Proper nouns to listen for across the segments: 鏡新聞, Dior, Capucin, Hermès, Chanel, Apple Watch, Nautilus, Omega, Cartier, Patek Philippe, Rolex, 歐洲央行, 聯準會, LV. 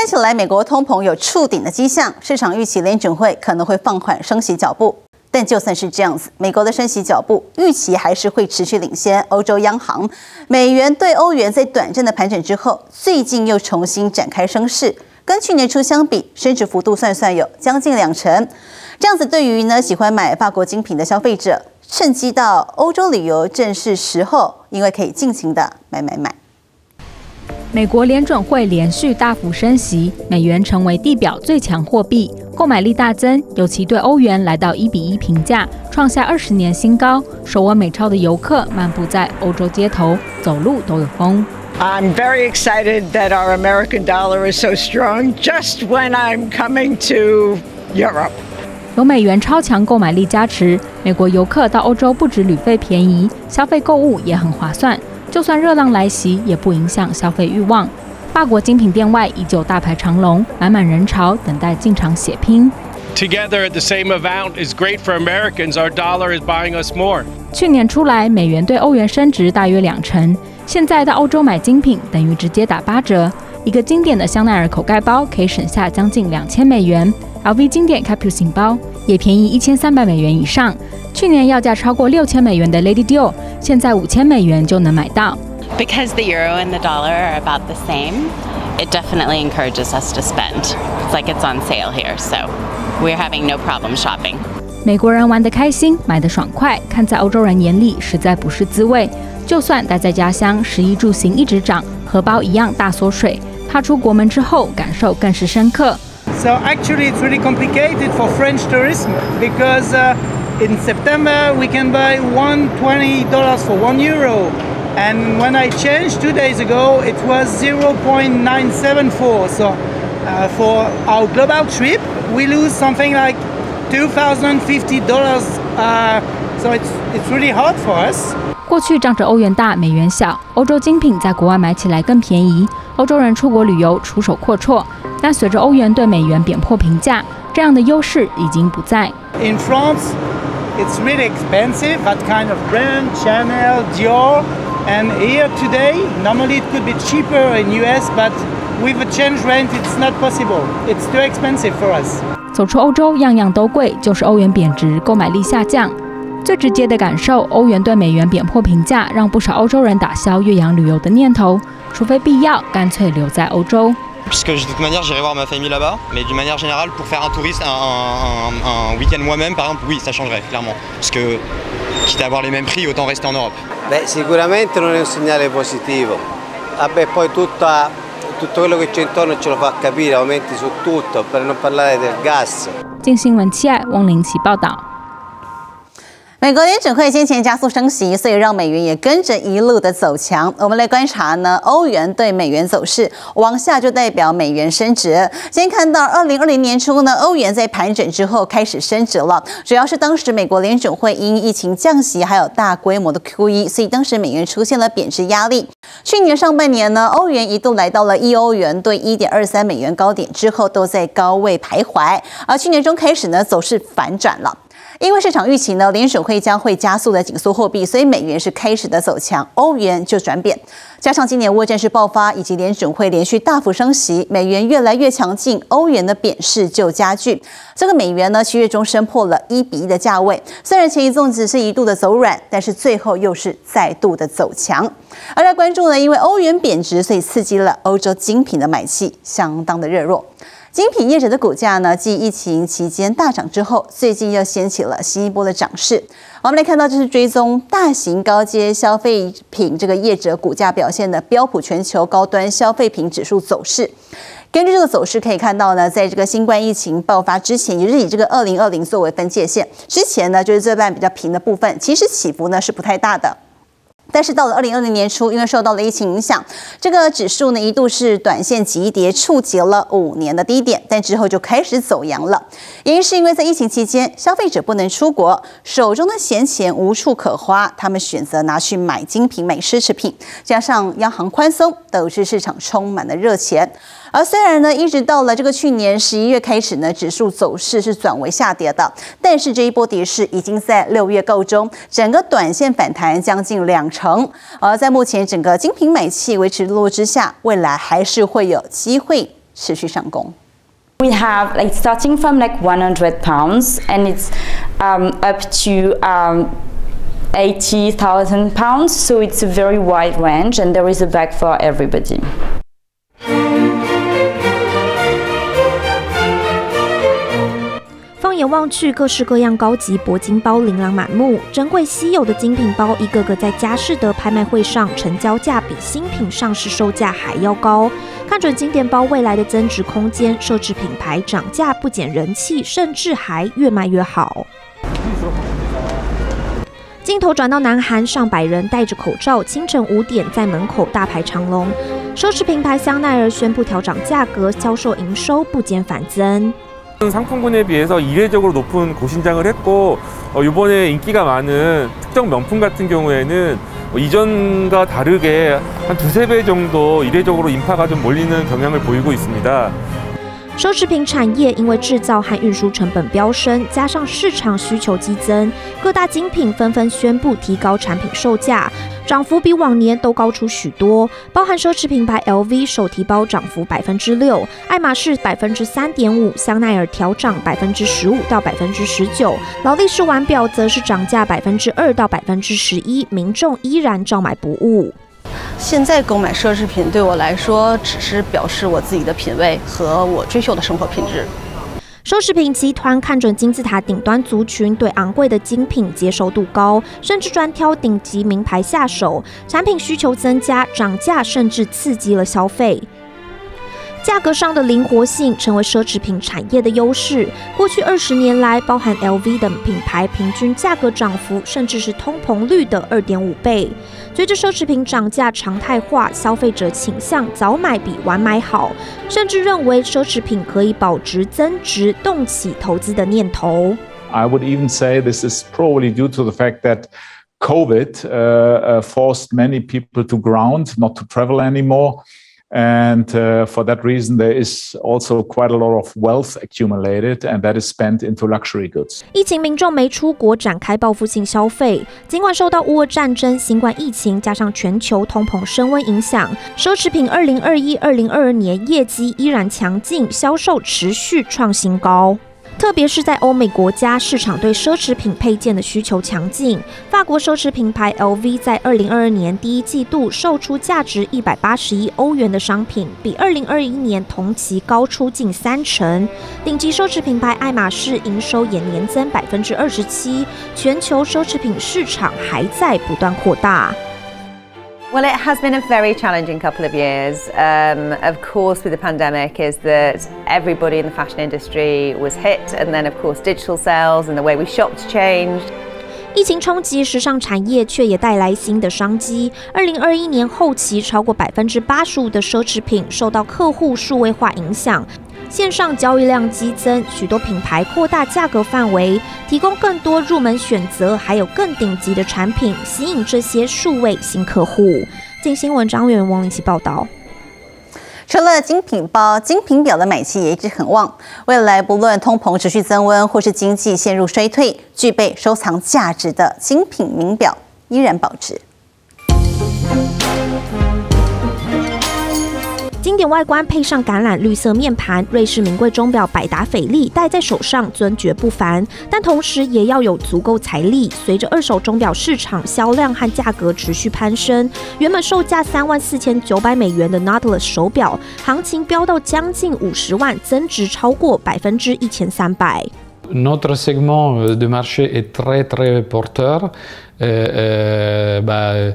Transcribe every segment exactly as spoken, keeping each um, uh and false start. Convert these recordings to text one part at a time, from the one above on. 看起来美国通膨有触顶的迹象，市场预期联准会可能会放缓升息脚步。但就算是这样子，美国的升息脚步预期还是会持续领先欧洲央行。美元对欧元在短暂的盘整之后，最近又重新展开升势。 跟去年初相比，升值幅度算算有将近两成，这样子对于呢喜欢买法国精品的消费者，趁机到欧洲旅游正是时候，因为可以尽情的买买买。美国联准会连续大幅升息，美元成为地表最强货币，购买力大增，尤其对欧元来到一比一评价，创下二十年新高。手握美钞的游客漫步在欧洲街头，走路都有风。 I'm very excited that our American dollar is so strong just when I'm coming to Europe. 有美元超强购买力加持，美国游客到欧洲不止旅费便宜，消费购物也很划算。就算热浪来袭，也不影响消费欲望。法国精品店外依旧大排长龙，满满人潮等待进场血拼。 Together at the same amount is great for Americans. Our dollar is buying us more. 去年初来，美元对欧元升值大约两成。现在到欧洲买精品，等于直接打八折。一个经典的香奈儿口盖包可以省下将近两千美元 ，L V 经典 Capucin 包也便宜一千三百美元以上。去年要价超过六千美元的 Lady Dior， 现在五千美元就能买到。Because the euro and the dollar are about the same, it definitely encourages us to spend. It's like it's on sale here, so. We're having no problem shopping. 美国人玩得开心，买得爽快，看在欧洲人眼里实在不是滋味。就算待在家乡，食衣住行一直涨，荷包一样大缩水。踏出国门之后，感受更是深刻。So actually, it's really complicated for French tourism because in September we can buy one hundred twenty dollars for one euro, and when I changed two days ago, it was zero point nine seven four. So. Uh, for our global trip, we lose something like two thousand fifty dollars. Uh, so it's it's really hard for us. 过去仗着欧元大、美元小，欧洲精品在国外买起来更便宜，欧洲人出国旅游出手阔绰。但随着欧元对美元贬破平价，这样的优势已经不在。In France, it's really expensive. That kind of brand, Chanel, Dior, and here today, normally it could be cheaper in U S, but With a change rate, it's not possible. It's too expensive for us. 走出欧洲，样样都贵，就是欧元贬值，购买力下降。最直接的感受，欧元对美元贬破平价，让不少欧洲人打消越洋旅游的念头，除非必要，干脆留在欧洲。 Puisque de toute manière j'irai voir ma famille là-bas, mais d'une manière générale pour faire un touriste, un, un, un week-end moi-même par exemple, oui ça changerait clairement, parce que quitte à avoir les mêmes prix, autant rester en Europe. Beh, sicuramente non è un segnale positivo. Vabbè, poi tutta Tutto quello che c'è intorno ce lo fa capire, aumenti su tutto, per non parlare del gas. 镜新闻七爱汪玲琪报道。美国联准会先前加速升息，所以让美元也跟着一路的走强。我们来观察呢，欧元对美元走势，往下就代表美元升值。先看到二零二零年初呢，欧元在盘整之后开始升值了，主要是当时美国联准会因疫情降息，还有大规模的 Q E， 所以当时美元出现了贬值压力。去年上半年呢，欧元一度来到了一欧元对一点二三美元高点之后，都在高位徘徊。而去年中开始呢，走势反转了。 因为市场预期呢，联准会将会加速的紧缩货币，所以美元是开始的走强，欧元就转贬。加上今年俄乌战事爆发以及联准会连续大幅升息，美元越来越强劲，欧元的贬势就加剧。这个美元呢，七月中升破了一比一的价位，虽然前一阵子是一度的走软，但是最后又是再度的走强。而来关注呢，因为欧元贬值，所以刺激了欧洲精品的买气，相当的热络。 精品业者的股价呢，继疫情期间大涨之后，最近又掀起了新一波的涨势。我们来看到，这是追踪大型高阶消费品这个业者股价表现的标普全球高端消费品指数走势。根据这个走势可以看到呢，在这个新冠疫情爆发之前，也就是以这个二零二零作为分界线之前呢，就是这半比较平的部分，其实起伏呢是不太大的。 但是到了二零二零年初，因为受到了疫情影响，这个指数呢一度是短线急跌，触及了五年的低点，但之后就开始走阳了。原因是因为在疫情期间，消费者不能出国，手中的闲钱无处可花，他们选择拿去买精品、买奢侈品，加上央行宽松，导致市场充满了热钱。 而虽然呢，一直到了这个去年十一月开始呢，指数走势是转为下跌的，但是这一波跌势已经在六月告终，整个短线反弹将近两成。而在目前整个精品买气维持落之下，未来还是会有机会持续上攻。 We have like starting from like one hundred pounds and it's um, up to um, eighty thousand pounds, so it's a very wide range and there is a bag for everybody.放眼望去，各式各样高级铂金包琳琅满目，珍贵稀有的精品包一个个在佳士得拍卖会上成交价比新品上市售价还要高。 看准经典包未来的增值空间，奢侈品牌涨价不减人气，甚至还越卖越好。镜头转到南韩，上百人戴着口罩，清晨五点在门口大排长龙。奢侈品牌香奈儿宣布调涨价格，销售营收不减反增。 상품군에 비해서 이례적으로 높은 고신장을 했고 어, 이번에 인기가 많은 특정 명품 같은 경우에는 어, 이전과 다르게 한 두세 배 정도 이례적으로 인파가 좀 몰리는 경향을 보이고 있습니다. 奢侈品产业因为制造和运输成本飙升，加上市场需求激增，各大精品纷纷宣布提高产品售价，涨幅比往年都高出许多。包含奢侈品牌 L V 手提包涨幅百分之六，爱马仕百分之三点五，香奈儿调涨百分之十五到百分之十九，劳力士腕表则是涨价百分之二到百分之十一，民众依然照买不误。 现在购买奢侈品对我来说，只是表示我自己的品味和我追求的生活品质。奢侈品集团看准金字塔顶端族群对昂贵的精品接受度高，甚至专挑顶级名牌下手，产品需求增加，涨价甚至刺激了消费。 价格上的灵活性成为奢侈品产业的优势。过去二十年来，包含 L V 等品牌平均价格涨幅甚至是通膨率的二点五倍。随着奢侈品涨价常态化，消费者倾向早买比晚买好，甚至认为奢侈品可以保值增值，动起投资的念头。I would even say this is probably due to the fact that COVID uh, forced many people to ground, not to travel anymore. And uh, for that reason, there is also quite a lot of wealth accumulated, and that is spent into luxury goods. 疫情民众没出国展开报复性消费，尽管受到乌俄战争、新冠疫情加上全球通膨升温影响，奢侈品二零二一、二零二二年业绩依然强劲，销售持续创新高。 特别是在欧美国家，市场对奢侈品配件的需求强劲。法国奢侈品牌 L V 在二零二二年第一季度售出价值一百八十一欧元的商品，比二零二一年同期高出近三成。顶级奢侈品牌爱马仕营收也年增 百分之二十七， 全球奢侈品市场还在不断扩大。 Well, it has been a very challenging couple of years. Um, of course, with the pandemic is that everybody in the fashion industry was hit, and then of course digital sales and the way we shopped changed. 疫情冲击时尚产业，却也带来新的商机。二零二一年后期，超过百分之八十五的奢侈品受到客户数位化影响，线上交易量激增，许多品牌扩大价格范围，提供更多入门选择，还有更顶级的产品，吸引这些数位新客户。镜新闻张远、王林奇报道。 除了精品包、精品表的买气也一直很旺。未来不论通膨持续增温，或是经济陷入衰退，具备收藏价值的精品名表依然保值。经典外观配上橄榄绿色面盘，瑞士名贵钟表百达翡丽戴在手上尊爵不凡，但同时也要有足够财力。随着二手钟表市场销量和价格持续攀升，原本售价三万四千九百美元的 Nautilus 手表，行情飙到将近五十万，增值超过百分之一千三百。 Notre segment de marché est très très porteur. Euh, euh, bah,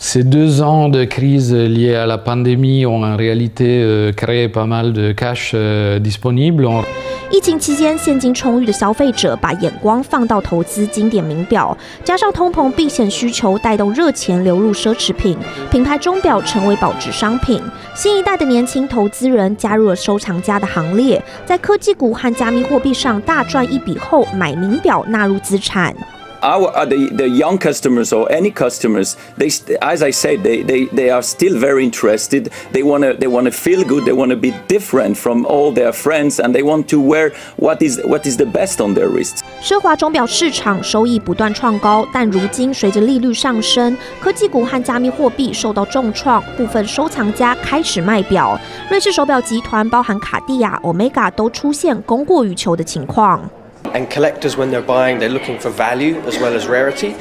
Ces deux ans de crise liés à la pandémie ont en réalité euh, créé pas mal de cash euh, disponible. On... 疫情期间，现金充裕的消费者把眼光放到投资经典名表，加上通膨避险需求，带动热钱流入奢侈品，品牌钟表成为保值商品。新一代的年轻投资人加入了收藏家的行列，在科技股和加密货币上大赚一笔后，买名表纳入资产。 Our uh, the, the young customers or any customers, they, as I said, they, they, they are still very interested. They wanna they wanna feel good. They wanna be different from all their friends, and they want to wear what is what is the best on their wrists. 奢华钟表市场收益不断创高，但如今随着利率上升，科技股和加密货币受到重创，部分收藏家开始卖表。瑞士手表集团包含卡地亚、Omega 都出现供过于求的情况。 And collectors, when they're buying, they're looking for value as well as rarity.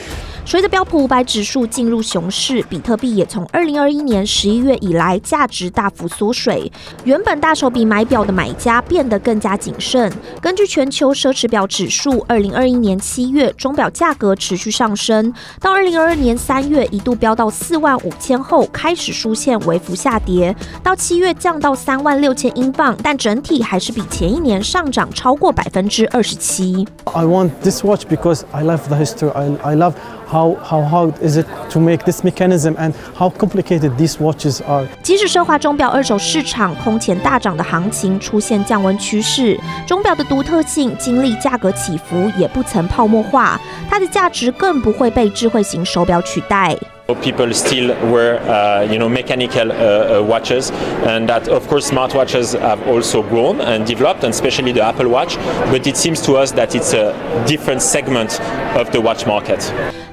随着标普五百指数进入熊市，比特币也从二零二一年十一月以来价值大幅缩水。原本大手笔买表的买家变得更加谨慎。根据全球奢侈表指数， 二零二一年七月钟表价格持续上升，到二零二二年三月一度飙到四万五千后开始出现微幅下跌，到七月降到三万六千英镑，但整体还是比前一年上涨超过 百分之二十七。 I want this watch because I love the history. I, I love How how hard is it to make this mechanism and how complicated these watches are? 即使奢华钟表二手市场空前大涨的行情出现降温趋势，钟表的独特性经历价格起伏，也不曾泡沫化，它的价值更不会被智慧型手表取代。 People still wear, uh, you know, mechanical uh, uh, watches, and that, of course, smartwatches have also grown and developed, and especially the Apple Watch. But it seems to us that it's a different segment of the watch market.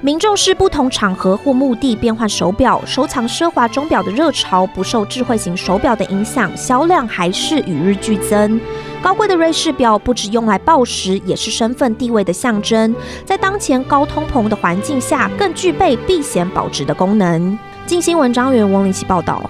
民众是不同场合或目的变换手表，收藏奢华钟表的热潮不受智慧型手表的影响，销量还是与日俱增。高贵的瑞士表不只用来报时，也是身份地位的象征，在当前高通膨的环境下，更具备避险保值的功能。镜新闻张元、翁林希报道。